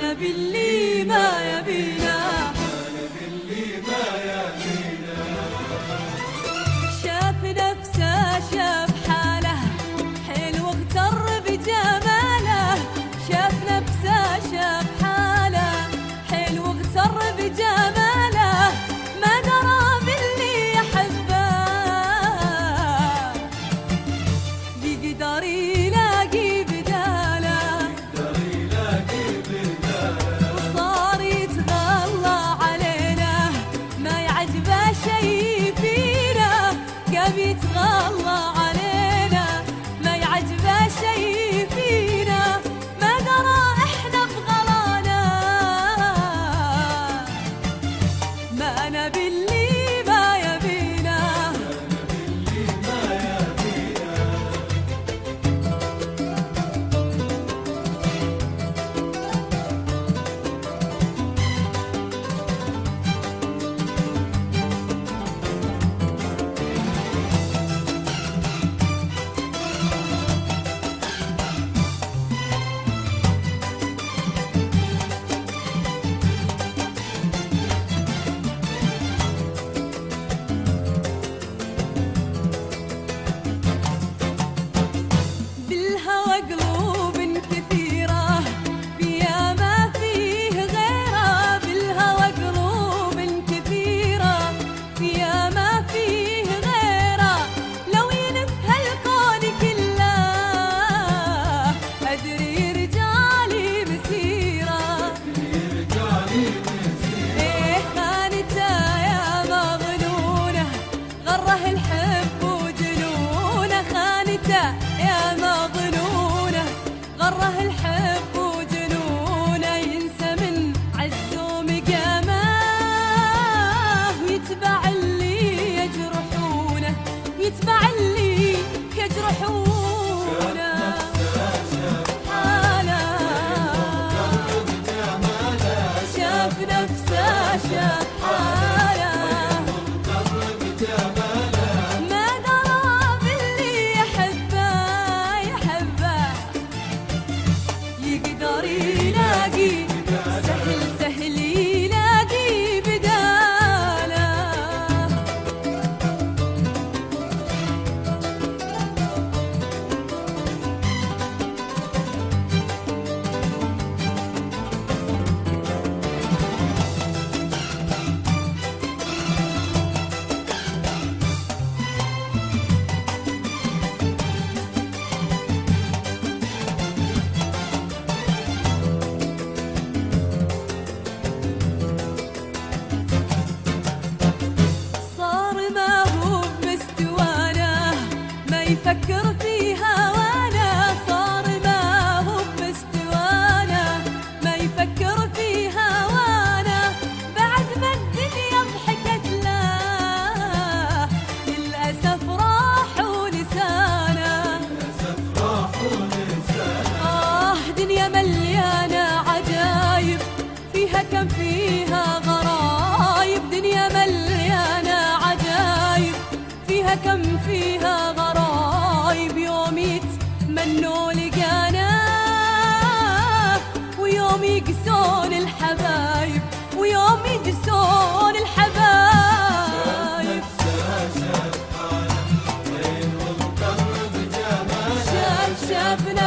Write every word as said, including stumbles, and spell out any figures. كان باللي ما يبينا، كان باللي ما يبينا. شاف نفسه شاف حاله حلو اغتر بجماله، شاف نفسه شاف حاله حلو اغتر بجماله، ما درى باللي يحبه يقدر يلاقي. يفكر في هوانا صار ما هو بمستوانا، ما يفكر في هوانا بعد ما الدنيا ضحكت له. للأسف راح ولسانا، للأسف راح ولسانا. آه دنيا مليانة عجايب فيها كم فيها غرايب، دنيا مليانة عجايب فيها كم فيها غرايب. يوم يتمنوا لقانا ويوم يقسون الحبايب، ويوم يقسون الحبايب. شاف نفسه شاف حاله حلو اغتر بجماله، شاف شاف